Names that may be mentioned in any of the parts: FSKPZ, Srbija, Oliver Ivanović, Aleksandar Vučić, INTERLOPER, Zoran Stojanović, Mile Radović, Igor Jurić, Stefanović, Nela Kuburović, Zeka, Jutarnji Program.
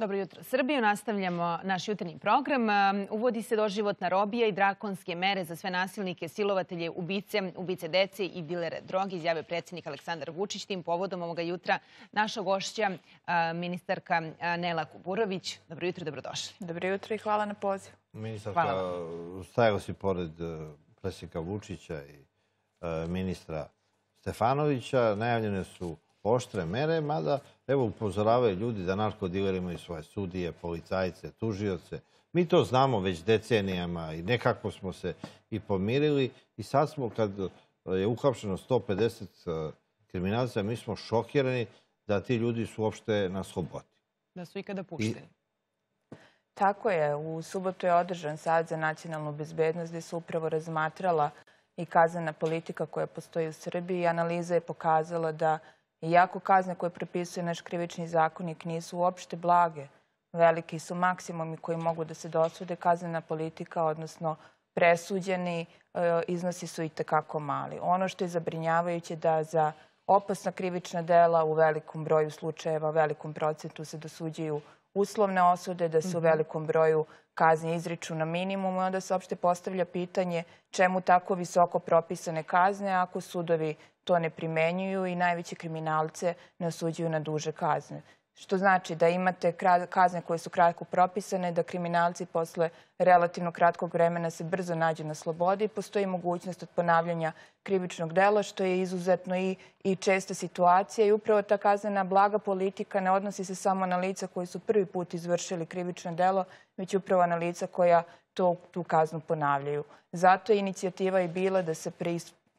Dobro jutro, Srbiju. Nastavljamo naš jutarnji program. Uvodi se doživotna robija i drakonske mere za sve nasilnike, silovatelje, ubice dece i dilere droge, izjavio predsjednik Aleksandar Vučić. Tim povodom ovoga jutra naša gošća, ministarka Nela Kuburović. Dobro jutro i dobrodošli. Dobro jutro i hvala na pozivu. Ministarka, stajao si pored predsjednika Vučića i ministra Stefanovića. Najavljene su oštre mere, mada evo upozoravaju ljudi da narkodileri imaju svoje sudije, policajce, tužioce. Mi to znamo već decenijama i nekako smo se i pomirili. I sad smo, kad je uhapšeno 150 kriminalaca, mi smo šokirani da ti ljudi su uopšte na slobodi. Da su ikada pušteni. Tako je. U subotu je održan Savet za nacionalnu bezbednost gde se upravo razmatrala i kaznena politika koja postoji u Srbiji. Analiza je pokazala da iako kazne koje propisuje naš krivični zakonik nisu uopšte blage, veliki su maksimumi koji mogu da se dosude, kaznena politika, odnosno presuđeni iznosi su i tekako mali. Ono što je zabrinjavajuće je da za opasna krivična dela u velikom broju slučajeva, u velikom procentu se dosuđuju uslovne osude, da se u velikom broju kazne izriču na minimum i onda se uopšte postavlja pitanje čemu tako visoko propisane kazne ako sudovi to ne primenjuju i najveće kriminalce ne osuđuju na duže kazne. Što znači da imate kazne koje su kratko propisane, da kriminalci posle relativno kratkog vremena se brzo nađu na slobodi i postoji mogućnost od ponavljanja krivičnog dela, što je izuzetno i česta situacija. I upravo ta kaznena blaga politika ne odnosi se samo na lica koji su prvi put izvršili krivično delo, već upravo na lica koja tu kaznu ponavljaju. Zato je inicijativa i bila da se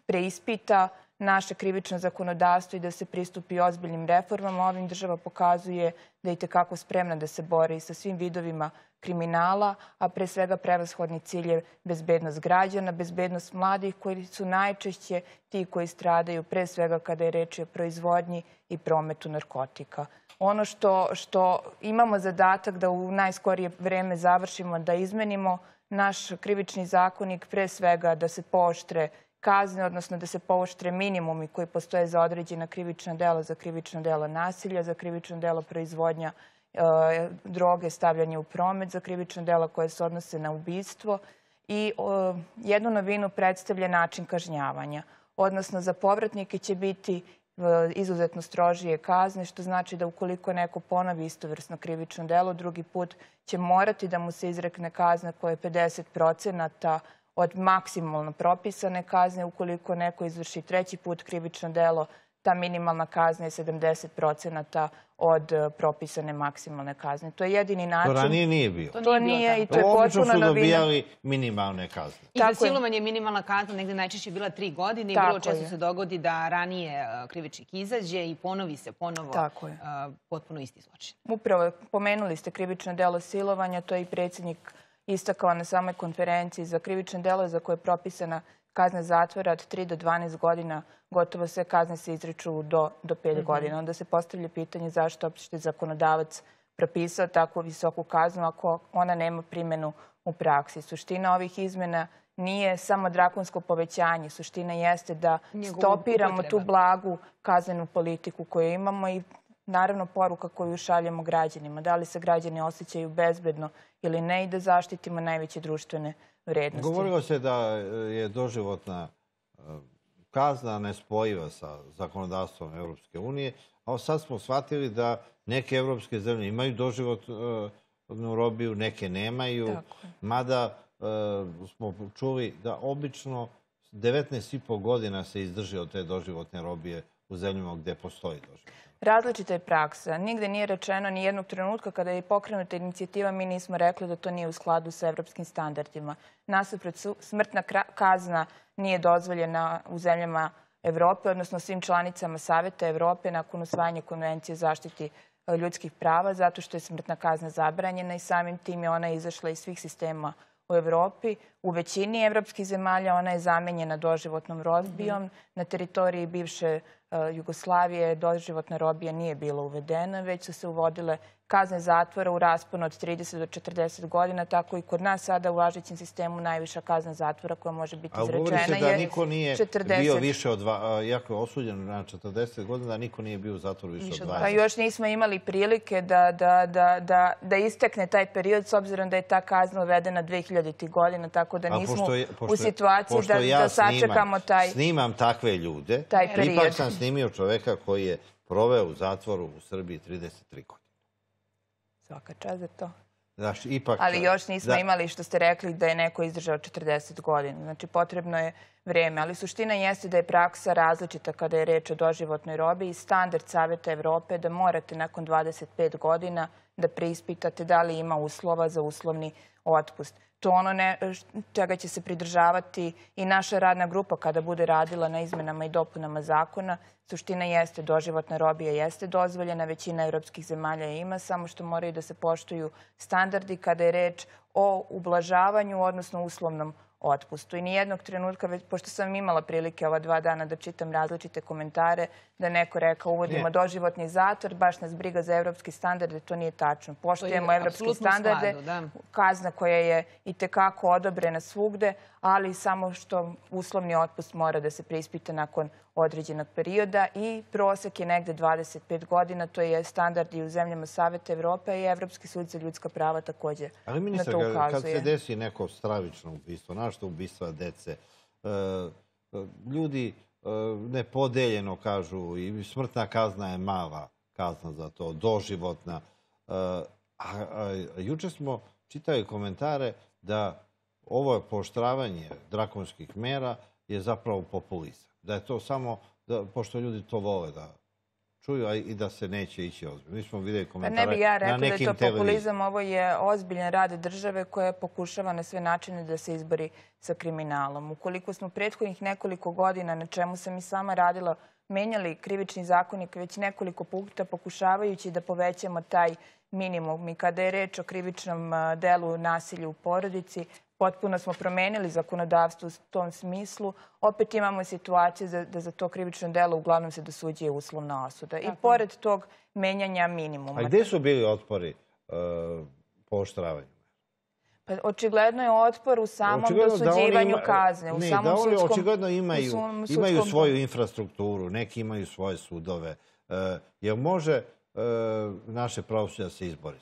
preispita naše krivično zakonodavstvo i da se pristupi ozbiljnim reformama. Ovim država pokazuje da je itekako spremna da se bori sa svim vidovima kriminala, a pre svega prevashodni cilj je bezbednost građana, bezbednost mladih koji su najčešće ti koji stradaju pre svega kada je reč o proizvodnji i prometu narkotika. Ono što imamo zadatak da u najskorije vreme završimo, da izmenimo naš krivični zakonik, pre svega da se pooštre kazne, odnosno da se pooštre minimumi koji postoje za određena krivična dela, za krivično delo nasilja, za krivično delo proizvodnja droge, stavljanje u promet, za krivično delo koje se odnose na ubistvo. I jednu novinu predstavlja način kažnjavanja. Odnosno, za povratnike će biti izuzetno strožije kazne, što znači da ukoliko neko ponovi istovrsno krivično delo, drugi put će morati da mu se izrekne kazna koja je 50% od maksimalno propisane kazne. Ukoliko neko izvrši treći put krivično delo, ta minimalna kazna je 70% od propisane maksimalne kazne. To je jedini način. To ranije nije bio. To nije i to je potpuno novina. Obično su dobijali minimalne kazne. I za silovanje je minimalna kazna negde najčešće bila 3 godine i vrlo često se dogodi da ranije krivičnik izađe i ponovi se ponovo potpuno isti zločin. Upravo, pomenuli ste krivično delo silovanja, to je i predsjednik istakao na samoj konferenciji. Za krivične delo za koje je propisana kazna zatvora od 3 do 12 godina, gotovo sve kazne se izriču do 5 godina. Onda se postavlja pitanje zašto opšte zakonodavac propisao tako visoku kaznu ako ona nema primjenu u praksi. Suština ovih izmena nije samo drakonsko povećanje. Suština jeste da stopiramo tu blagu kaznenu politiku koju imamo i naravno poruka koju šaljemo građanima. Da li se građani osjećaju bezbedno ili ne i da zaštitimo najveće društvene vrednosti. Govorilo se da je doživotna kazna nespojiva sa zakonodavstvom Evropske unije, a sad smo shvatili da neke evropske zemlje imaju doživotnu robiju, neke nemaju, mada smo čuli da obično 19,5 godina se izdrži od te doživotne robije u zemljama gde postoji doživotna. Različita je praksa. Nigde nije rečeno ni jednog trenutka kada je pokrenuta inicijativa, mi nismo rekli da to nije u skladu sa evropskim standardima. Nasuprot, smrtna kazna nije dozvoljena u zemljama Evrope, odnosno svim članicama Saveta Evrope nakon usvajanja Konvencije o zaštiti ljudskih prava, zato što je smrtna kazna zabranjena i samim tim je ona izašla iz svih sistema u Evropi. U većini evropskih zemalja ona je zamenjena doživotnom robijom. Na teritoriji bivše Jugoslavije doživotna robija nije bila uvedena, već su se uvodile kazne zatvora u rasponu od 30 do 40 godina, tako i kod nas sada u važećem sistemu najviša kazna zatvora koja može biti izrečena je 40. A govori se da niko nije bio više od 20, jako je osuđen na 40 godina, da niko nije bio u zatvoru više od 20. Još nismo imali prilike da istekne taj period, s obzirom da je ta kazna uvedena 2000. godina, tako da nismo u situaciji da sačekamo taj period. Snimam takve ljude, ipak sam snimio čoveka koji je proveo u zatvoru u Srbiji 33 godine. Svaka čast za to. Ali još nismo imali, što ste rekli, da je neko izdržao 40 godina. Znači, potrebno je vreme. Ali suština jeste da je praksa različita kada je reč o doživotnoj robiji i standard Saveta Evrope da morate nakon 25 godina da preispitate da li ima uslova za uslovni otpust. To je ono čega će se pridržavati i naša radna grupa kada bude radila na izmenama i dopunama zakona. Suština jeste, doživotna robija jeste dozvoljena, većina evropskih zemalja je ima, samo što moraju da se poštuju standardi kada je reč o ublažavanju, odnosno uslovnom otpustu. I nijednog trenutka, pošto sam imala prilike ova 2 dana da čitam različite komentare, da neko rekao uvodimo doživotni zatvor, baš nas briga za evropski standarde, to nije tačno. Poštujemo evropski standarde, kazna koja je i tekako odobrena svugde, ali samo što uslovni otpust mora da se preispita nakon određenog perioda i prosek je negde 25 godina, to je standard i u zemljama Saveta Evrope i Evropski sud za ljudska prava takođe na to ukazuje. Ali ministar, kad se desi neko stravično ubistvo, našto ubistva dece, ljudi nepodeljeno kažu i smrtna kazna je mala kazna za to, doživotna. Juče smo čitali komentare da ovo je pooštravanje drakonskih mera je zapravo populizam. Da je to samo, pošto ljudi to vole da čuju i da se neće ići ozbiljno. Mi smo videli komentare na nekim televizijama. Ne bih ja rekla da je to populizam, ovo je ozbiljan rad države koja pokušava na sve načine da se izbori sa kriminalom. Ukoliko smo prethodnih nekoliko godina, na čemu sam i sama radila, menjali krivični zakonik već nekoliko puta pokušavajući da povećamo taj minimum. I kada je reč o krivičnom delu nasilja u porodici, potpuno smo promenili zakonodavstvo u tom smislu. Opet imamo situaciju da za to krivično delo uglavnom se dosuđuje uslovna osuda. I pored tog menjanja minimuma. A gde su bili otpori pooštravanju? Očigledno je otpor u samom dosuđivanju kazne. Očigledno imaju svoju infrastrukturu, neki imaju svoje sudove. Jel može naše pravosuđe da se izbori?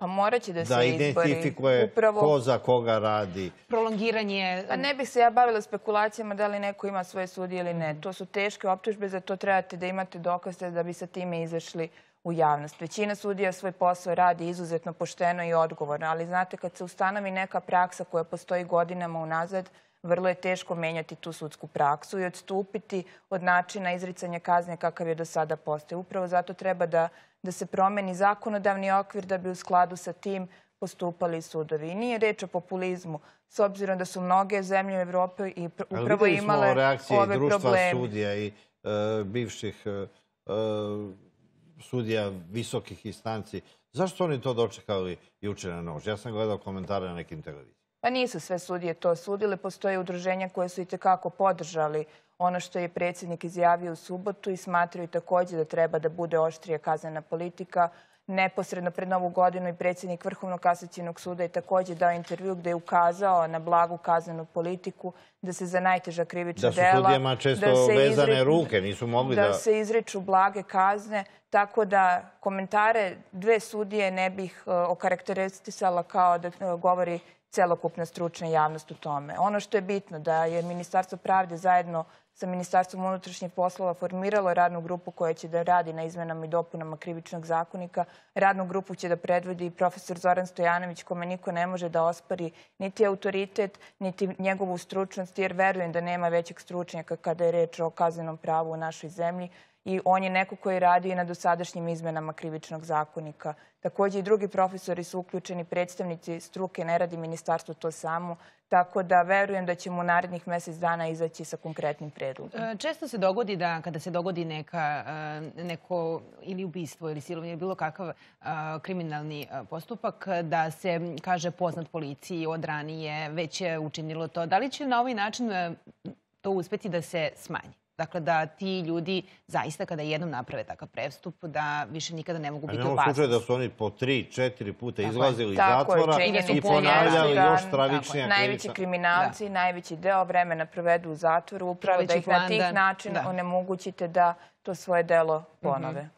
Pa morat će da se izbori. Da identifikuje ko za koga radi. Prolongiranje... Ne bih se ja bavila spekulacijama da li neko ima svoje sudije ili ne. To su teške optužbe, za to trebate da imate dokaze da bi sa time izašli u javnost. Većina sudija svoj posao radi izuzetno pošteno i odgovorno, ali znate, kad se ustanovi neka praksa koja postoji godinama unazad, vrlo je teško menjati tu sudsku praksu i odstupiti od načina izricanja kazne kakav je do sada postoje. Upravo zato treba da se promeni zakonodavni okvir da bi u skladu sa tim postupali sudovi. I nije reč o populizmu, s obzirom da su mnoge zemlje u Evropi i upravo imale ove probleme. Ali videli smo reakcije društva sudija i bivših sudija visokih instanci. Zašto oni to dočekali juče na noć? Ja sam gledao komentare na nekim televizijama. Pa nisu sve sudije to sudile. Postoje udruženja koje su i tekako podržali ono što je predsjednik izjavio u subotu i smatraju takođe da treba da bude oštrija kaznena politika. Neposredno pred Novu godinu i predsjednik Vrhovnog kasacionog suda je takođe dao intervju gde je ukazao na blagu kaznenu politiku da se za najteža krivična dela... Da su sudijama često vezane ruke, nisu mogli da... Da se izriču blage kazne, tako da komentare dve sudije ne bih okarakteristisala kao da govori celokupna stručna javnost u tome. Ono što je bitno da je Ministarstvo pravde zajedno sa Ministarstvom unutrašnjih poslova formiralo radnu grupu koja će da radi na izmenama i dopunama krivičnog zakonika. Radnu grupu će da predvodi i profesor Zoran Stojanović, kome niko ne može da ospori niti autoritet, niti njegovu stručnost, jer verujem da nema većeg stručnjaka kada je reč o kaznenom pravu u našoj zemlji. I on je neko koji radi i na dosadašnjim izmenama krivičnog zakonika. Takođe i drugi profesori su uključeni, predstavnici struke, ne radi ministarstvo to samo, tako da verujem da ćemo u narednih mesec dana izaći sa konkretnim predlogom. Često se dogodi da kada se dogodi neko ili ubistvo ili silovanje ili bilo kakav kriminalni postupak, da se kaže poznat policiji od ranije, već je učinilo to. Da li će na ovaj način to uspeti da se smanji? Dakle, da ti ljudi zaista kada jednom naprave takav prestup, da više nikada ne mogu biti opasni. A nema slučaja da su oni po 3-4 puta izlazili iz zatvora i ponavljali još stravičnija krivica. Najveći kriminalci, najveći deo vremena provedu u zatvoru, upravo da ih na tih način onemogućite da to svoje delo ponove.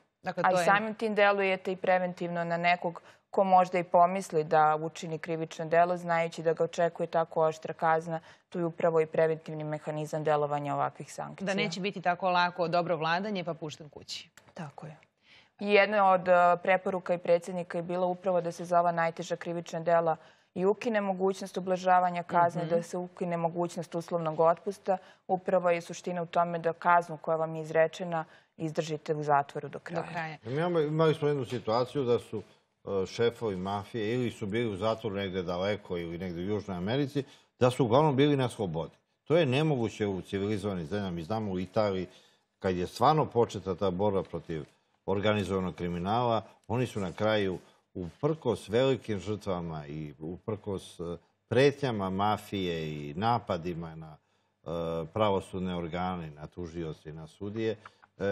A i samim tim delujete i preventivno na nekog ko možda i pomisli da učini krivično delo, znajući da ga očekuje tako oštra kazna, tu je upravo i preventivni mehanizam delovanja ovakvih sankcija. Da neće biti tako lako dobro vladanje pa pušten kući. Tako je. I jedna od preporuka i predsjednika je bila upravo da se za ova najteža krivična dela i ukine mogućnost ublažavanja kazne, da se ukine mogućnost uslovnog otpusta. Upravo je suština u tome da kaznu koja vam je izrečena izdržite u zatvoru do kraja. Imali smo jednu situaciju da su šefovi mafije ili su bili u zatvoru negde daleko ili negde u Južnoj Americi, da su uglavnom bili na slobodi. To je nemoguće u civilizovanim zemljama. Mi znamo u Italiji, kad je stvarno početa ta borba protiv organizovanog kriminala, oni su na kraju uprkos velikim žrtvama i uprkos pretnjama mafije i napadima na pravosudne organe, na tužioce i na sudije,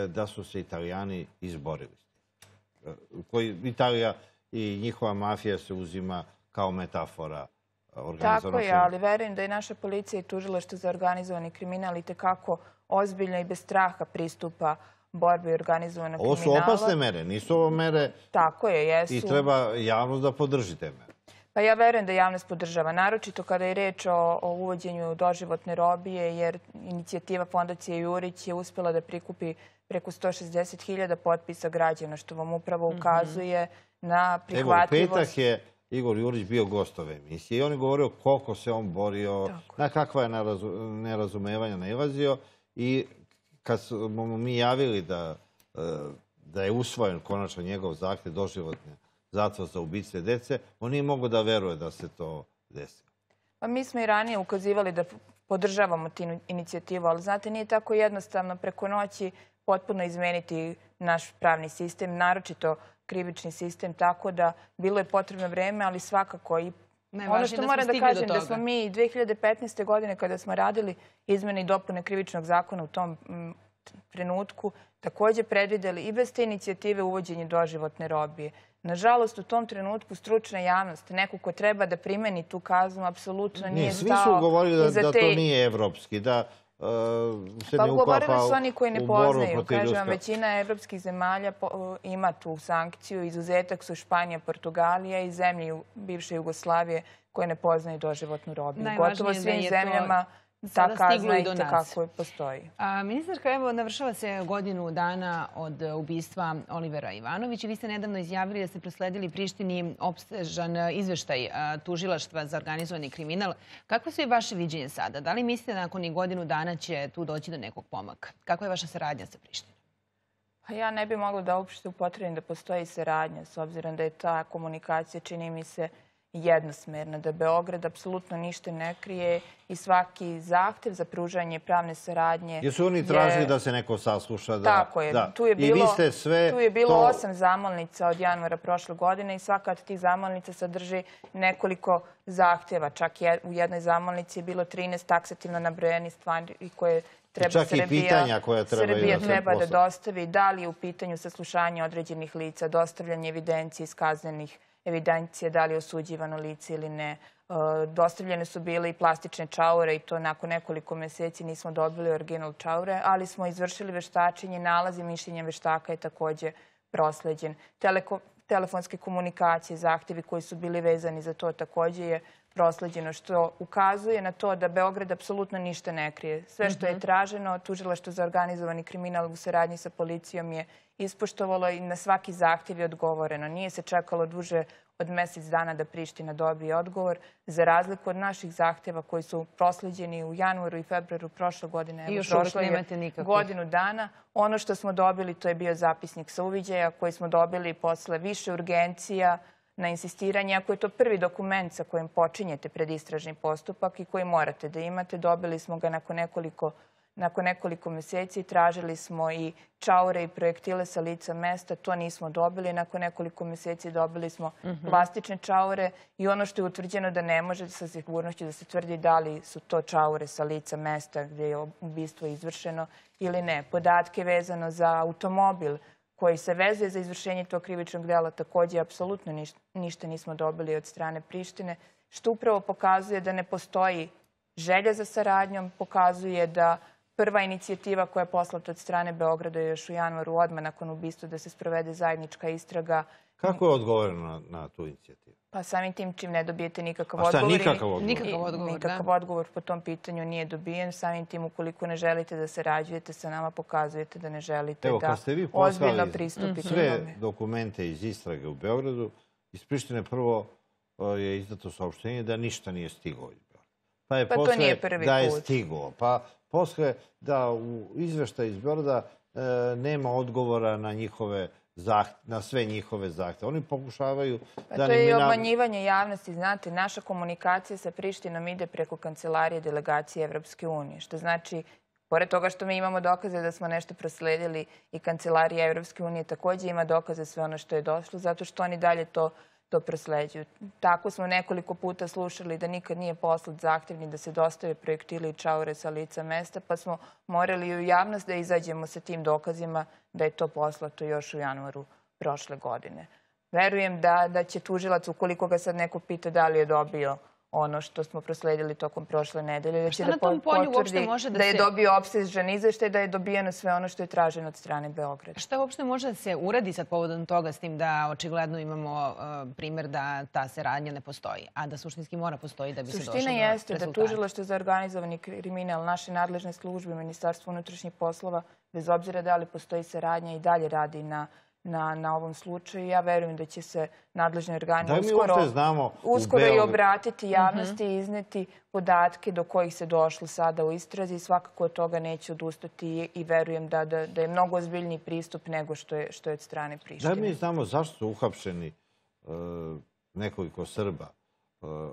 da su se Italijani izborili. Italija i njihova mafija se uzima kao metafora organizovanog kriminala. Tako je, ali verujem da je naša policija i tužilaštvo za organizovani kriminal i tekako ozbiljno i bez straha pristupa borbi organizovanog kriminala. Ovo su opasne mere, nisu ovo mere. Tako je, jesu. I treba javnost da podrži te mere. Pa ja verujem da javnost podržava, naročito kada je reč o uvođenju doživotne robije, jer inicijativa Fondacije Jurić je uspela da prikupi preko 160.000 potpisa građana, što vam upravo ukazuje na prihvatljivost. Evo, u petak je Igor Jurić bio gost ove emisije i on je govorio koliko se on borio, na kakva je nerazumevanja nailazio. I kad smo mi javili da je usvojen konačno njegov zahtev doživotne zatvor za ubice dece, on nije mogao da veruje da se to desi. Pa mi smo i ranije ukazivali da podržavamo tu inicijativu, ali znate, nije tako jednostavno preko noći potpuno izmeniti naš pravni sistem, naročito krivični sistem, tako da bilo je potrebno vreme, ali svakako i ono što moram da kažem, da smo mi 2015. godine kada smo radili izmene i dopune krivičnog zakona u tom trenutku, također predvideli i bez te inicijative uvođenje doživotne robije. Nažalost, u tom trenutku stručna javnost, neko ko treba da primeni tu kaznu, apsolutno nije stao. Svi su govorili da to nije evropski, da se ne uklapa u borbu protiv ljudskog. Pa govorili su oni koji ne poznaju. Kažem vam, većina evropskih zemalja ima tu sankciju. Izuzetak su Španija, Portugalija i zemlje bivše Jugoslavije koje ne poznaju doživotnu robiju. Gotovo svim zemljama ta kazna i tekako postoji. Ministarka, evo, navršava se godinu dana od ubistva Olivera Ivanovića. Vi ste nedavno izjavili da ste prosledili Prištini opsežan izveštaj tužilaštva za organizovani kriminal. Kako su je vaše viđenje sada? Da li mislite da nakon godinu dana će tu doći do nekog pomaka? Kako je vaša saradnja sa Prištinom? Ja ne bih mogla da uopšte upotrebim da postoji saradnja, s obzirom da je ta komunikacija, čini mi se, jednosmerna, da Beograd apsolutno ništa ne krije i svaki zahtev za pružanje pravne saradnje... Jer su oni tražili da se neko sasluša. Tako je. Tu je bilo 8 zamolnica od januara prošle godine i svaka od tih zamolnica sadrži nekoliko zahteva. Čak u jednoj zamolnici je bilo 13 taksativno nabrojenih stvari koje Srbija treba da dostavi. Da li je u pitanju saslušanje određenih lica, dostavljanje evidencije iz kaznenih evidencije, da li je osuđivano lice ili ne. Dostavljene su bile i plastične čaure i to nakon nekoliko meseci nismo dobili original čaure, ali smo izvršili veštačenje, nalaz i mišljenje veštaka je takođe prosleđen. Telefonske komunikacije, zahtevi koji su bili vezani za to takođe je prosleđeno, što ukazuje na to da Beograd apsolutno ništa ne krije. Sve što je traženo, tužilaštvo za organizovani kriminal u saradnji sa policijom je ispoštovalo i na svaki zahtjev je odgovoreno. Nije se čekalo duže od mesec dana da Priština dobije odgovor, za razliku od naših zahtjeva koji su prosleđeni u januaru i februaru prošle godine. I još uvijek nemate nikakvih. Godinu dana. Ono što smo dobili, to je bio zapisnik sa uviđaja koji smo dobili posle više urgencija, na insistiranje, ako je to prvi dokument sa kojim počinjete predistražni postupak i koji morate da imate, dobili smo ga nakon nekoliko Nakon nekoliko mjeseci tražili smo i čaure i projektile sa lica mesta. To nismo dobili. Nakon nekoliko mjeseci dobili smo plastične čaure i ono što je utvrđeno da ne može sa sigurnošću da se tvrdi da li su to čaure sa lica mesta gdje je ubistvo izvršeno ili ne. Podatke vezano za automobil koji se vezuje za izvršenje tog krivičnog dela također apsolutno ništa nismo dobili od strane Prištine, što upravo pokazuje da ne postoji želja za saradnjom, pokazuje da prva inicijativa koja je poslata od strane Beograda je još u januaru odmah nakon ubistva da se sprovede zajednička istraga. Kako je odgovoreno na tu inicijativu? Pa samim tim čim ne dobijete nikakav odgovor. A šta, nikakav odgovor? Nikakav odgovor, da. Nikakav odgovor po tom pitanju nije dobijen. Samim tim, ukoliko ne želite da sarađujete sa nama, pokazujete da ne želite da ozbiljno pristupite. Sve dokumente iz istrage u Beogradu, iz Prištine prvo je izdato saopštenje da ništa nije stigao iz Beograda. Pa je posle da je stigao. Pa posle da u izveštaju iz Beograda nema odgovora na njihove na sve njihove zahtjeve. Oni pokušavaju da... To je i obmanjivanje javnosti. Znate, naša komunikacija sa Prištinom ide preko kancelarije delegacije Evropske unije, što znači, pored toga što mi imamo dokaze da smo nešto prosledili i kancelarija Evropske unije također ima dokaze sve ono što je došlo, zato što oni dalje to prosleđuju. Tako smo nekoliko puta slušali da nikad nije poslat zahtjevni da se dostave projektili i čaure sa lica mesta, pa smo morali u javnost da izađemo sa tim dokazima da je to poslato još u januaru prošle godine. Verujem da će tužilac, ukoliko ga sad neko pita da li je dobio ono što smo prosledili tokom prošle nedelje, da će da potvrdi da je dobio opsežan izveštaj, da je dobijeno sve ono što je traženo od strane Beograda. Šta uopšte može da se uradi sad povodom toga, s tim da očigledno imamo primjer da ta saradnja ne postoji, a da suštinski mora postoji da bi se došlo do rezultata? Suština jeste da Tužilaštvo za organizovani kriminal, naše nadležne službe, Ministarstvo unutrašnjih poslova, bez obzira da li postoji saradnja, i dalje radi na ovom slučaju. Ja verujem da će se nadležni organi uskoro i obratiti javnosti i izneti podatke do kojih se došlo sada u istrazi. Svakako od toga neće odustati i verujem da je mnogo ozbiljniji pristup nego što je od strane Prištine. Da mi znamo zašto su uhapšeni nekoliko Srba u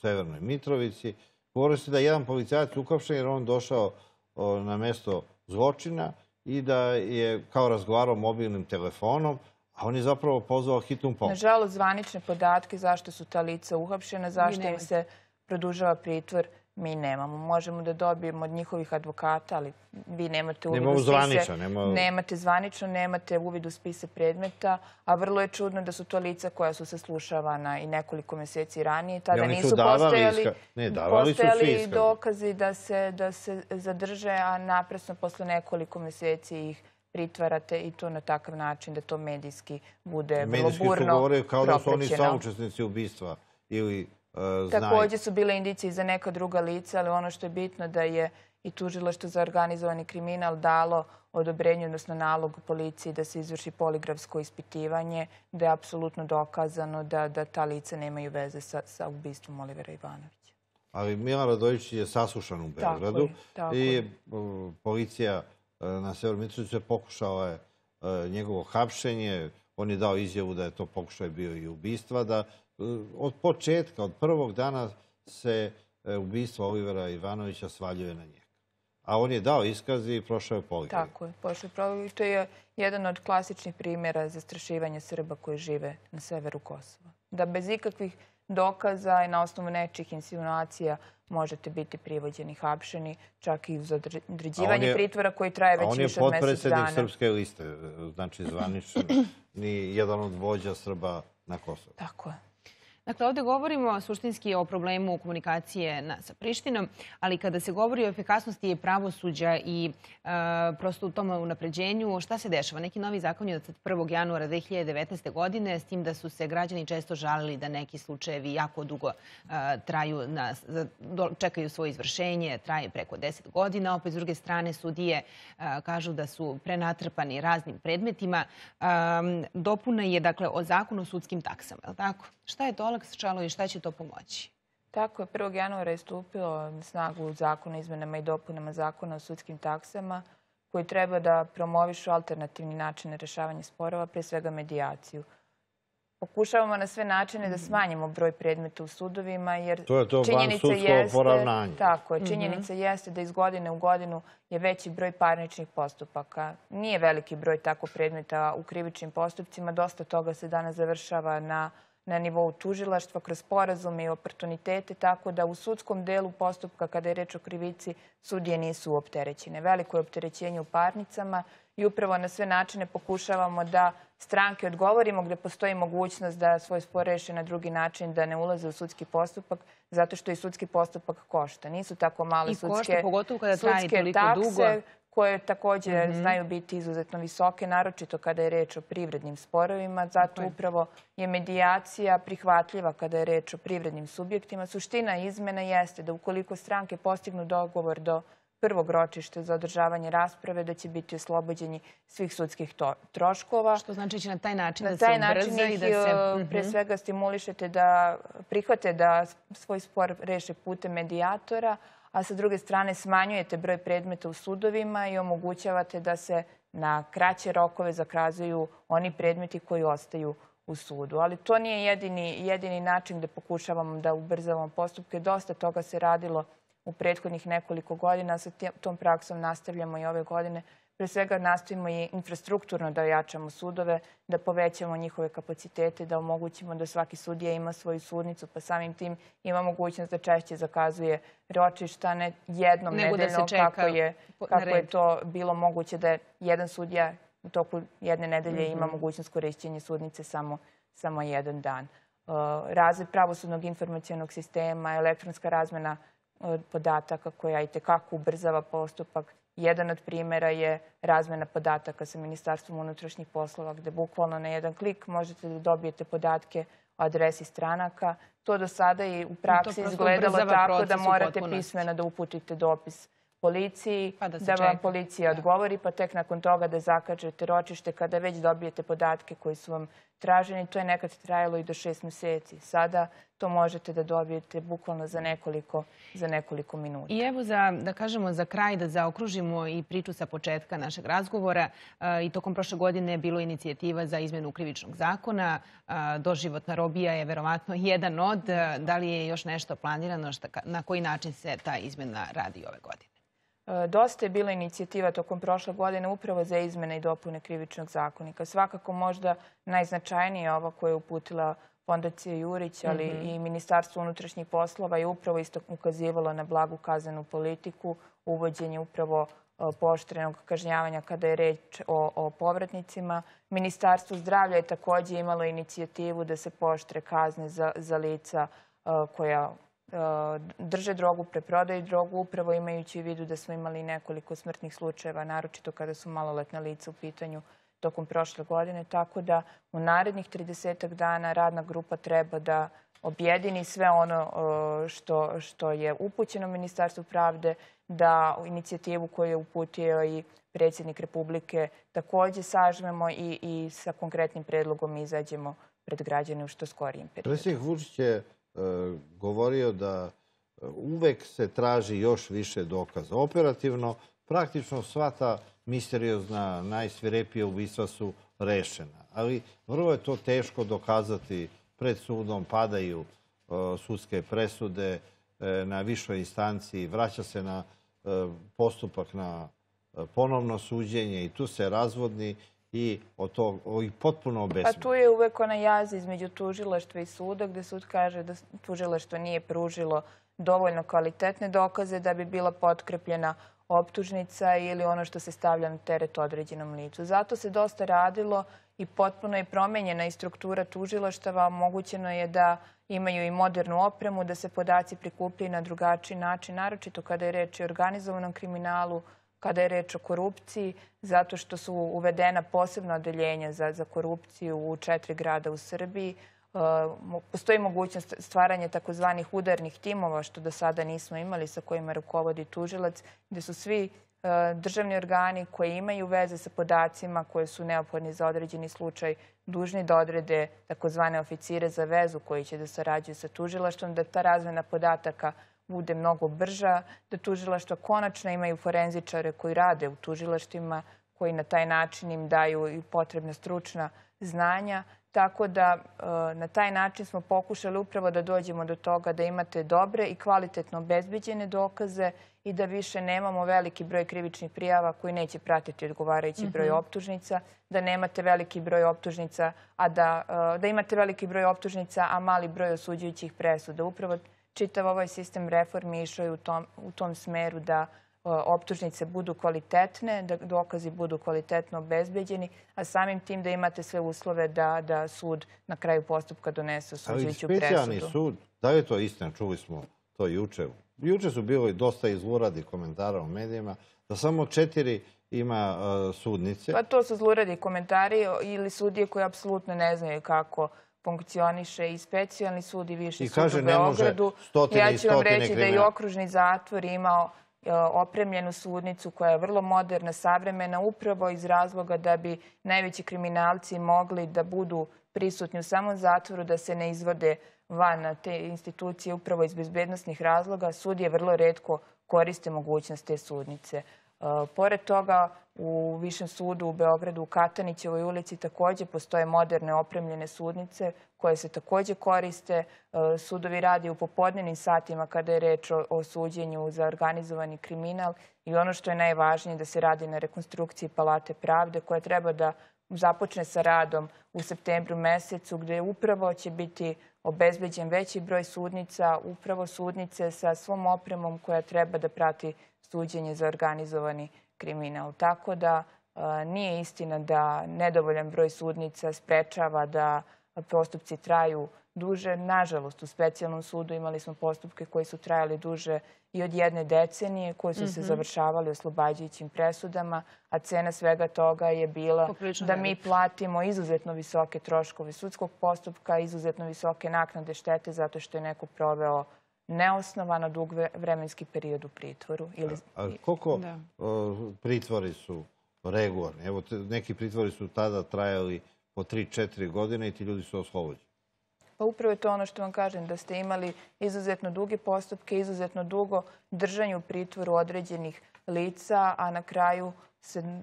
Severnoj Mitrovici. Govori se da je jedan policajac uhapšen jer on došao na mesto zločina i da je kao razgovarao mobilnim telefonom, a on je zapravo pozvao hitnu pomoć. Nažalost, zvanične podatke zašto su ta lica uhapšena, zašto im se produžava pritvor, mi nemamo. Možemo da dobijemo od njihovih advokata, ali vi nemate uvid u spise predmeta, a vrlo je čudno da su to lica koja su saslušavana i nekoliko mjeseci ranije. Tada nisu postojali dokazi da se zadrže, a naprasno posle nekoliko mjeseci ih pritvarate i to na takav način da to medijski bude vrlo burno propraćeno. Medijski su govorili kao da su oni saučesnici ubistva ili... Također su bile indicije za neka druga lica, ali ono što je bitno da je i Tužilaštvo za organizovani kriminal dalo odobrenje, odnosno nalog policiji da se izvrši poligrafsko ispitivanje, da je apsolutno dokazano da ta lica nemaju veze sa ubistvom Olivera Ivanovića. Ali Mile Radović je saslušan u Beogradu i policija na Severnoj Mitrovici pokušala je njegovo hapšenje. On je dao izjavu da je to pokušaj bio i ubistva, da od početka, od prvog dana se ubistvo Olivera Ivanovića svaljuje na njega. A on je dao iskaz i prošao je poligraf. Tako je, prošao je poligraf. To je jedan od klasičnih primjera zastrašivanja Srba koji žive na severu Kosova. Da bez ikakvih dokaza i na osnovu nečijih insinuacija možete biti privođeni, hapšeni, čak i uz određivanje pritvora koji traje već više od mjesec dana. A on je potpredsjednik Srpske liste, znači zvanično, ni jedan od vođa Srba na Kosovu. Tako je. Dakle, ovdje govorimo suštinski o problemu komunikacije sa Prištinom, ali kada se govori o efikasnosti pravosuđa i prosto u tom unapređenju, šta se dešava? Neki novi zakon je od 1. januara 2019. godine, s tim da su se građani često žalili da neki slučajevi jako dugo traju, čekaju svoje izvršenje, traje preko 10 godina. Opet, s druge strane, sudije kažu da su prenatrpani raznim predmetima. Dopuna je, dakle, o zakonu o sudskim taksama. Šta je to olakšalo i šta će to pomoći? Tako je, 1. januara je stupilo na snagu zakona o izmenama i dopunama zakona o sudskim taksama koji treba da promovišu alternativni način rešavanja sporova, pre svega medijaciju. Pokušavamo na sve načine da smanjimo broj predmeta u sudovima, jer činjenica jeste da iz godine u godinu je veći broj parničnih postupaka. Nije veliki broj tako predmeta u krivičnim postupcima. Dosta toga se danas završava na nivou tužilaštva kroz sporazume i oportunitete, tako da u sudskom delu postupka, kada je reč o krivici, sudije nisu opterećene. Veliko je opterećenje u parnicama i upravo na sve načine pokušavamo da stranke odgovorimo gde postoji mogućnost da svoj spor reše na drugi način, da ne ulaze u sudski postupak, zato što i sudski postupak košta. Nisu tako male sudske takse, koje također znaju biti izuzetno visoke, naročito kada je reč o privrednim sporovima. Zato upravo je medijacija prihvatljiva kada je reč o privrednim subjektima. Suština izmena jeste da ukoliko stranke postignu dogovor do prvog ročišta za održavanje rasprave, da će biti oslobođeni svih sudskih troškova. Što znači će na taj način da se ubrza i da se... Pre svega stimulišete da prihvate da svoj spor reše putem medijatora, a sa druge strane smanjujete broj predmeta u sudovima i omogućavate da se na kraće rokove zakazuju oni predmeti koji ostaju u sudu. Ali to nije jedini način da pokušavamo da ubrzavamo postupke. Dosta toga se radilo u prethodnih nekoliko godina. Sa tom praksom nastavljamo i ove godine. Pre svega nastavimo i infrastrukturno da ojačamo sudove, da povećamo njihove kapacitete, da omogućimo da svaki sudija ima svoju sudnicu, pa samim tim ima mogućnost da češće zakazuje ročišta, ne jednom nedeljom, kako je to bilo moguće da jedan sudija u toku jedne nedelje ima mogućnost korišćenja sudnice samo jedan dan. Razvoj pravosudnog informacionog sistema, elektronska razmena podataka koja itekako ubrzava postupak. Jedan od primjera je razmena podataka sa Ministarstvom unutrašnjih poslova, gde bukvalno na jedan klik možete da dobijete podatke o adresi stranaka. To do sada je u praksi izgledalo tako da morate pismeno da uputite dopis policiji, da vam policija odgovori, pa tek nakon toga da zakažete ročište kada već dobijete podatke koji su vam traženi. To je nekad trajalo i do 6 meseci. Sada to možete da dobijete bukvalno za nekoliko minuta. I evo, da kažemo za kraj, da zaokružimo i priču sa početka našeg razgovora. I tokom prošle godine je bilo inicijativa za izmenu krivičnog zakona. Doživotna robija je verovatno jedan od. Da li je još nešto planirano? Na koji način se ta izmena radi ove godine? Dosta je bila inicijativa tokom prošle godine upravo za izmene i dopune krivičnog zakonika. Svakako možda najznačajnija je ova koja je uputila Fondacija Jurić, ali i Ministarstvo unutrašnjih poslova je upravo isto ukazivalo na blagu kaznenu politiku, uvođenje upravo pooštrenog kažnjavanja kada je reč o povratnicima. Ministarstvo zdravlja je takođe imalo inicijativu da se pooštre kazne za lica koja drže drogu, preprodaju drogu, upravo imajući u vidu da smo imali nekoliko smrtnih slučajeva, naročito kada su maloletna lica u pitanju tokom prošle godine. Tako da u narednih 30 dana radna grupa treba da objedini sve ono što je upućeno Ministarstvu pravde, da inicijativu koju je uputio i predsjednik Republike takođe sažmemo i sa konkretnim predlogom izađemo pred građane u što skorijem periodu. Predsjednik Vučić je govorio da uvek se traži još više dokaza. Operativno, praktično sva ta misteriozna, najsvirepija ubistva su rešena. Ali vrlo je to teško dokazati pred sudom, padaju sudske presude na višoj instanciji, vraća se na postupak na ponovno suđenje i tu se razvodni i potpuno obesmeno. Pa tu je uvek ona jaz između tužilaštva i suda, gde sud kaže da tužilaštvo nije pružilo dovoljno kvalitetne dokaze da bi bila potkrepljena optužnica ili ono što se stavlja na teret određenom licu. Zato se dosta radilo i potpuno je promenjena i struktura tužilaštava. Omogućeno je da imaju i modernu opremu, da se podaci prikupljaju na drugačiji način, naročito kada je reč o organizovanom kriminalu, kada je reč o korupciji, zato što su uvedena posebna odeljenja za korupciju u 4 grada u Srbiji. Postoji mogućnost stvaranja takozvanih udarnih timova, što do sada nismo imali, sa kojima rukovodi tužilac, gde su svi državni organi koji imaju veze sa podacima koje su neophodni za određeni slučaj dužni da odrede takozvane oficire za vezu koji će da sarađuju sa tužilaštvom, da ta razmena podataka bude mnogo brža, da tužilaštva konačno imaju forenzičare koji rade u tužilaštvima, koji na taj način im daju i potrebna stručna znanja, Tako da na taj način smo pokušali upravo da dođemo do toga da imate dobre i kvalitetno obezbeđene dokaze i da više nemamo veliki broj krivičnih prijava koji neće pratiti odgovarajući broj optužnica, da nemate veliki broj optužnica, a da imate veliki broj optužnica, a mali broj osuđujućih presuda. Upravo čitav ovaj sistem reformi išao je u tom smeru da optužnice budu kvalitetne, da dokazi budu kvalitetno obezbeđeni, a samim tim da imate sve uslove da sud na kraju postupka donese osuđujuću presudu. Ali specijalni sud, da je to istina, čuli smo to juče. Juče su bilo i dosta zluradi komentara u medijima, da samo 4 ima sudnice. Pa to su zluradi komentari ili sudije koje apsolutno ne znaju kako funkcioniše i specijalni sud i viši sud u Beogradu. Ja ću vam reći da je okružni zatvor imao opremljenu sudnicu koja je vrlo moderna, savremena, upravo iz razloga da bi najveći kriminalci mogli da budu prisutni u samom zatvoru, da se ne izvode van te institucije upravo iz bezbednosnih razloga. Sudije vrlo retko koriste mogućnost te sudnice. Pored toga, u Višem sudu u Beogradu, u Katanićevoj ulici, takođe postoje moderne opremljene sudnice koje se takođe koriste. Sudovi radi u popodnevnim satima kada je reč o suđenju za organizovani kriminal i ono što je najvažnije da se radi na rekonstrukciji Palate pravde koja treba da započne sa radom u septembru mesecu, gde upravo će biti obezbeđen veći broj sudnica, upravo sudnice sa svom opremom koja treba da prati suđenje za organizovani kriminal. Tako da nije istina da nedovoljan broj sudnica sprečava da postupci traju duže. Nažalost, u specijalnom sudu imali smo postupke koji su trajali duže i od 1 decenije, koji su se završavali oslobađajućim presudama, a cena svega toga je bila da mi platimo izuzetno visoke troškove sudskog postupka, izuzetno visoke naknade štete zato što je neko proveo neosnovano dug vremenski period u pritvoru. Koliko pritvori su regularni? Evo, neki pritvori su tada trajali po 3-4 godine i ti ljudi su oslobođeni. Pa upravo je to ono što vam kažem, da ste imali izuzetno duge postupke, izuzetno dugo držanje u pritvoru određenih lica, a na kraju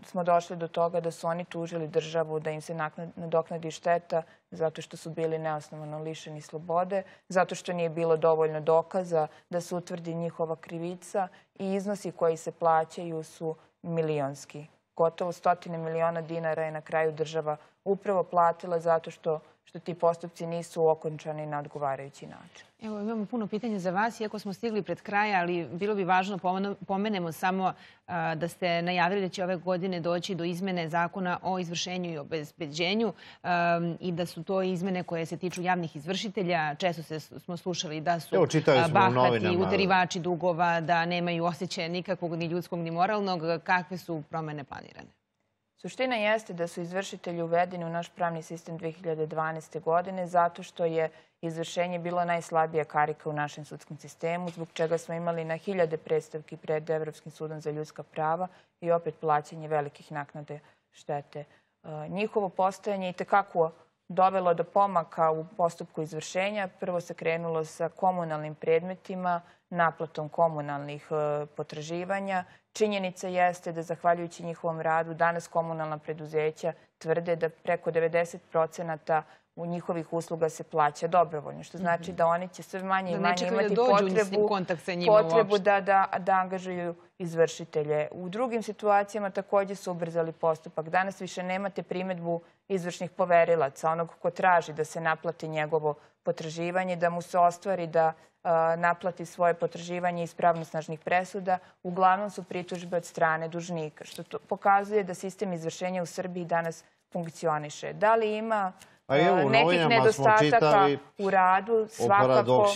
smo došli do toga da su oni tužili državu, da im se nadoknadi šteta zato što su bili neosnovano lišeni slobode, zato što nije bilo dovoljno dokaza da se utvrdi njihova krivica i iznosi koji se plaćaju su milionski. Gotovo 100 miliona dinara je na kraju država upravo platila zato što ti postupci nisu okončani na odgovarajući način. Evo, imamo puno pitanja za vas, iako smo stigli pred kraj, ali bilo bi važno pomenemo samo da ste najavili da će ove godine doći do izmene zakona o izvršenju i obezbeđenju i da su to izmene koje se tiču javnih izvršitelja. Često smo slušali da su bahati, utarivači dugova, da nemaju osjećaja nikakvog ni ljudskog ni moralnog. Kakve su promene planirane? Suština jeste da su izvršitelji uvedeni u naš pravni sistem 2012. godine zato što je izvršenje bilo najslabija karika u našem sudskom sistemu, zbog čega smo imali na 1000 predstavki pred Evropskim sudom za ljudska prava i opet plaćanje velikih naknade štete. Njihovo postojanje je itekako dovelo do pomaka u postupku izvršenja. Prvo se krenulo sa komunalnim predmetima, naplatom komunalnih potraživanja. Činjenica jeste da, zahvaljujući njihovom radu, danas komunalna preduzeća tvrde da preko 90% u njihovih usluga se plaća dobrovoljno, što znači da oni će sve manje i manje imati potrebu da angažuju izvršitelje. U drugim situacijama takođe su ubrzali postupak. Danas više nemate primedbu izvršnih poverilaca, onog ko traži da se naplati njegovo potraživanje, da mu se ostvari da naplati svoje potraživanje iz pravnosnažnih presuda. Uglavnom su pritužbe od strane dužnika, što pokazuje da sistem izvršenja u Srbiji danas funkcioniše. Da li ima nekih nedostataka u radu, svakako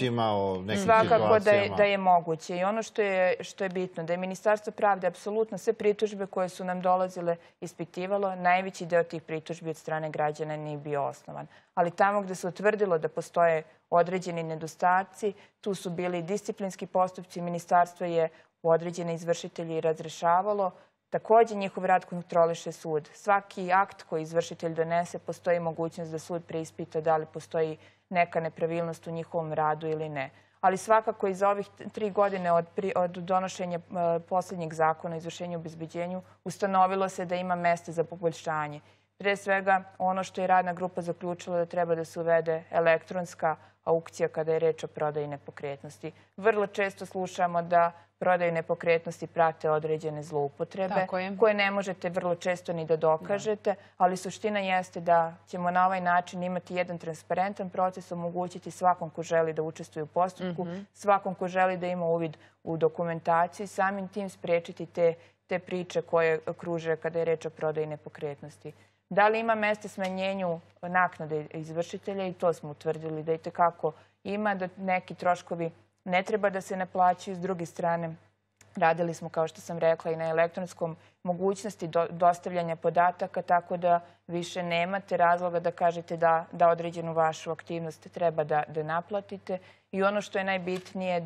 da je moguće. I ono što je bitno, da je Ministarstvo pravde apsolutno sve pritužbe koje su nam dolazile ispitivalo, najveći deo tih pritužbi od strane građana nije bio osnovan. Ali tamo gde se utvrdilo da postoje određeni nedostaci, tu su bili disciplinski postupci, ministarstvo je u određene izvršitelji razrešavalo. Takođe, njihov rad kontroliše sud. Svaki akt koji izvršitelj donese, postoji mogućnost da sud preispita da li postoji neka nepravilnost u njihovom radu ili ne. Ali svakako i za ovih 3 godine od donošenja poslednjeg zakona o izvršenju i obezbeđenju ustanovilo se da ima mesta za poboljšanje. Pre svega, ono što je radna grupa zaključila da treba da se uvede elektronska aukcija kada je reč o prodaji nepokretnosti. Vrlo često slušamo da prodaju nepokretnosti prate određene zloupotrebe koje ne možete vrlo često ni da dokažete, ali suština jeste da ćemo na ovaj način imati jedan transparentan proces, omogućiti svakom ko želi da učestvuje u postupku, svakom ko želi da ima uvid u dokumentaciju i samim tim sprečiti te priče koje kruže kada je reč o prodaji nepokretnosti. Da li ima mesta smanjenju naknade izvršitelja i to smo utvrdili da i tekako ima, da neki troškovi ne treba da se naplaćuju. S druge strane, radili smo, kao što sam rekla, i na elektronskom mogućnosti dostavljanja podataka, tako da više nemate razloga da kažete da određenu vašu aktivnost treba da naplatite. I ono što je najbitnije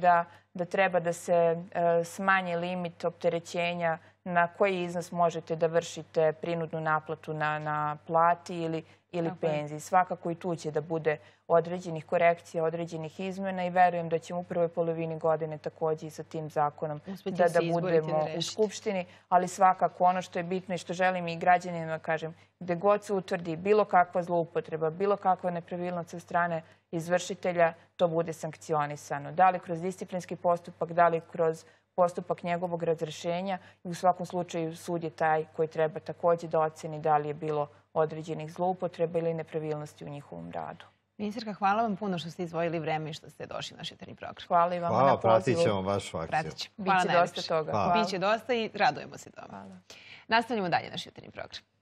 da treba da se smanje limit opterećenja na koji iznos možete da vršite prinudnu naplatu na plati ili penziji. Svakako i tu će da bude određenih korekcija, određenih izmena i verujem da ćemo u prvoj polovini godine takođe i sa tim zakonom da budemo u Skupštini. Ali svakako ono što je bitno i što želim i građanima kažem, gde god se utvrdi bilo kakva zloupotreba, bilo kakva nepravilnost sa strane izvršitelja, to bude sankcionisano. Da li kroz disciplinski postupak, da li kroz postupak njegovog razrešenja i u svakom slučaju sud je taj koji treba takođe da oceni da li je bilo određenih zloupotreba ili nepravilnosti u njihovom radu. Ministarka, hvala vam puno što ste izdvojili vreme i što ste došli na jutarnji program. Hvala i vama na pozivu. Hvala, pratit ćemo vašu akciju. Biće dosta toga. Biće dosta i radujemo se tome. Nastavljamo dalje naš jutarnji program.